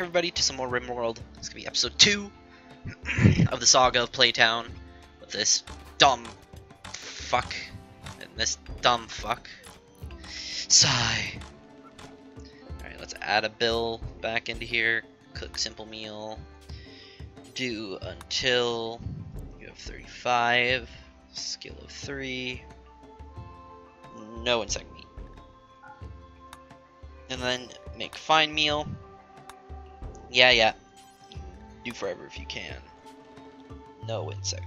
Everybody to some more Rimworld. It's gonna be episode 2 of the saga of Playtown with this dumb fuck and this dumb fuck. Sigh. Alright, let's add a bill back into here. Cook simple meal. Do until you have 35. Skill of 3. No insect meat. And then make fine meal. Yeah. Do forever if you can. No insect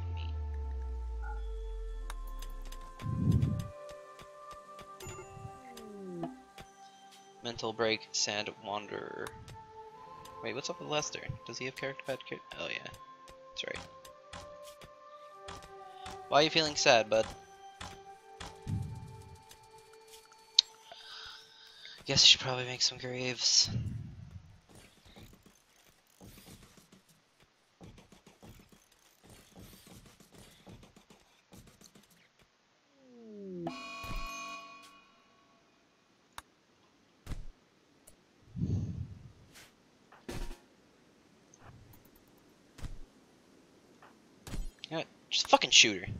meat. Mental break, sand wanderer. Wait, what's up with Lester? Does he have character bad character? Oh yeah, that's right. Why are you feeling sad, bud? Guess you should probably make some graves. Just fucking shoot her.